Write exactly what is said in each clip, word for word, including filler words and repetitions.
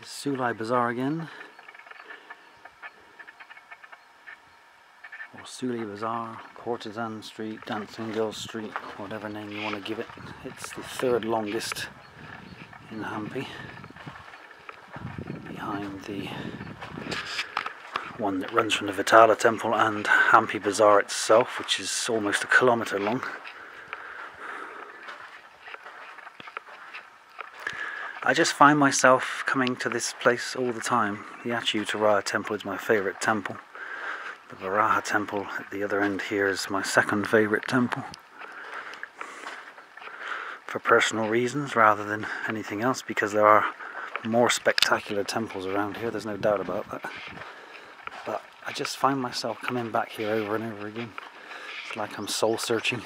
This is Sule Bazaar again, or Sule Bazaar, Courtesan Street, Dancing Girl Street, whatever name you want to give it. It's the third longest in Hampi, behind the one that runs from the Vitthal Temple and Hampi Bazaar itself, which is almost a kilometre long. I just find myself coming to this place all the time. The Achyutaraya Temple is my favourite temple. The Varaha Temple at the other end here is my second favourite temple, for personal reasons rather than anything else, because there are more spectacular temples around here, there's no doubt about that. But I just find myself coming back here over and over again. It's like I'm soul searching.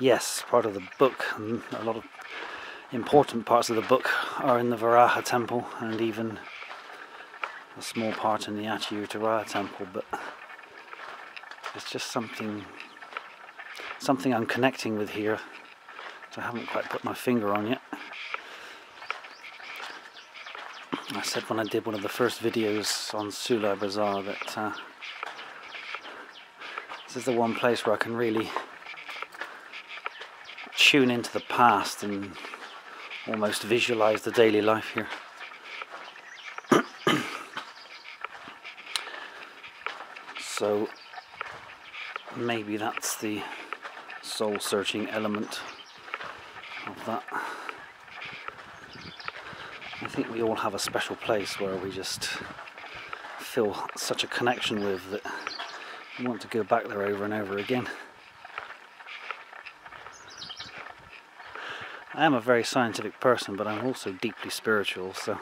Yes, part of the book, and a lot of important parts of the book, are in the Varaha Temple, and even a small part in the Achyutaraya Temple, but it's just something something I'm connecting with here, which I haven't quite put my finger on yet. I said when I did one of the first videos on Sule Bazaar that uh, this is the one place where I can really tune into the past and almost visualize the daily life here. So maybe that's the soul-searching element of that. I think we all have a special place where we just feel such a connection with that we want to go back there over and over again. I am a very scientific person, but I'm also deeply spiritual, so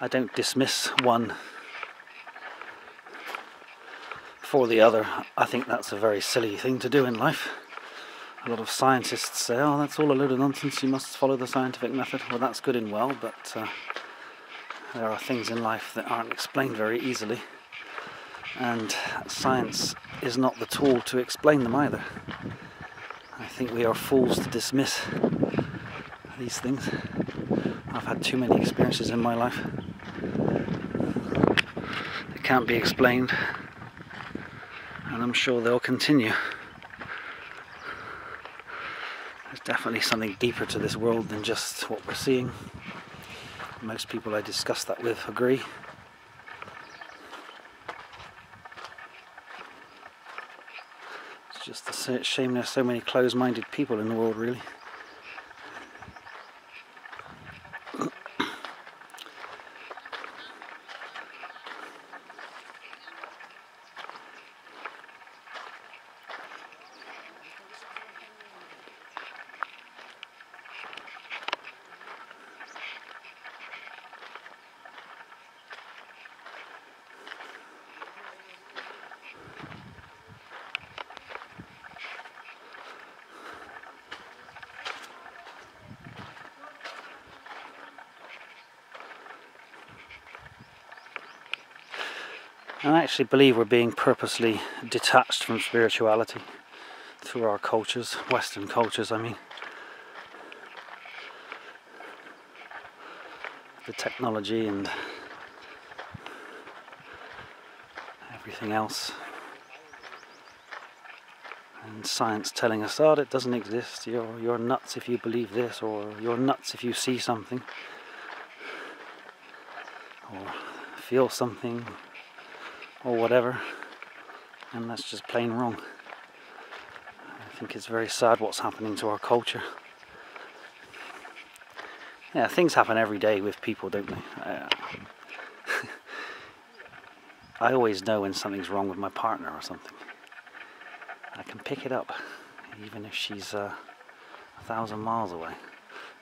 I don't dismiss one for the other. I think that's a very silly thing to do in life. A lot of scientists say, oh, that's all a load of nonsense, you must follow the scientific method. Well, that's good and well, but uh, there are things in life that aren't explained very easily, and science is not the tool to explain them either. I think we are fools to dismiss these things. I've had too many experiences in my life that can't be explained, and I'm sure they'll continue. There's definitely something deeper to this world than just what we're seeing. Most people I discuss that with agree. It's just a shame there's so many closed-minded people in the world, really. And I actually believe we're being purposely detached from spirituality through our cultures, Western cultures I mean. The technology and everything else. And science telling us, oh, it doesn't exist, you're, you're nuts if you believe this, or you're nuts if you see something, or feel something, or whatever, and that's just plain wrong. I think it's very sad what's happening to our culture. Yeah, things happen every day with people, don't they? Uh, I always know when something's wrong with my partner or something. I can pick it up, even if she's uh, a thousand miles away.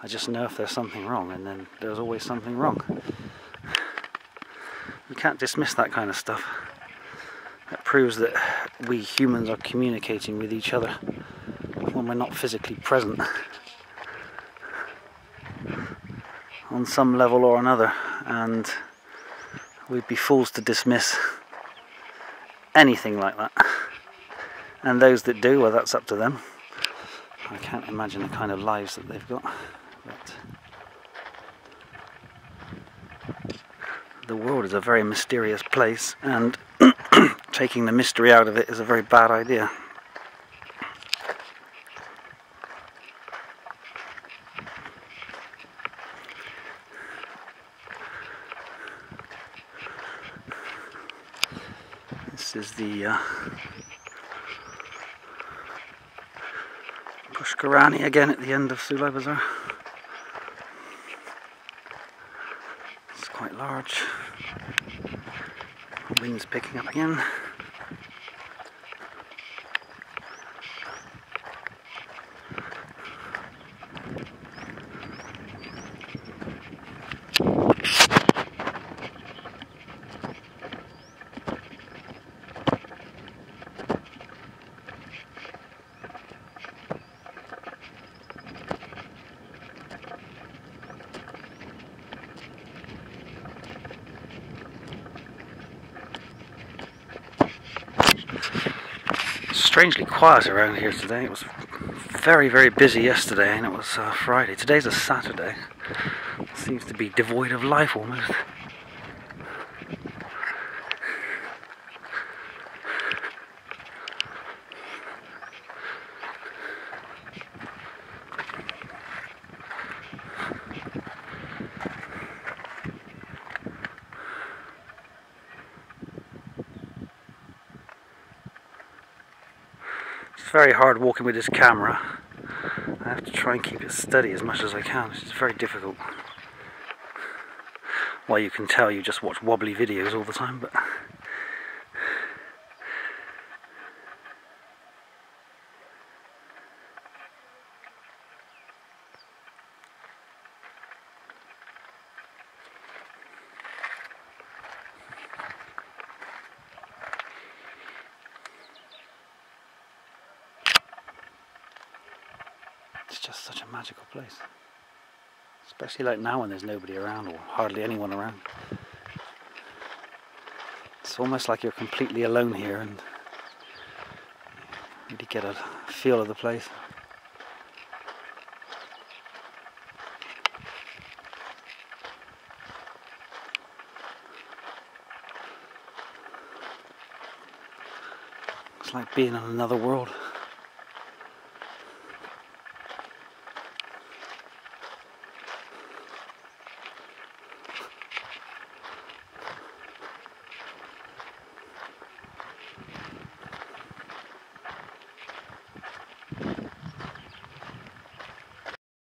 I just know if there's something wrong, and then there's always something wrong. You can't dismiss that kind of stuff. That proves that we humans are communicating with each other when we're not physically present on some level or another, and we'd be fools to dismiss anything like that. And those that do, well, that's up to them. I can't imagine the kind of lives that they've got. But The world is a very mysterious place, and taking the mystery out of it is a very bad idea. This is the uh, Pushkarani again at the end of Sule Bazaar. It's quite large. The wind's picking up again. Strangely quiet around here today. It was very, very busy yesterday, and it was uh, Friday. Today's a Saturday. It seems to be devoid of life almost. Very hard walking with this camera. I have to try and keep it steady as much as I can. It's very difficult. Well, you can tell you just watch wobbly videos all the time, but it's just such a magical place, especially like now when there's nobody around or hardly anyone around. It's almost like you're completely alone here and really get a feel of the place. It's like being in another world.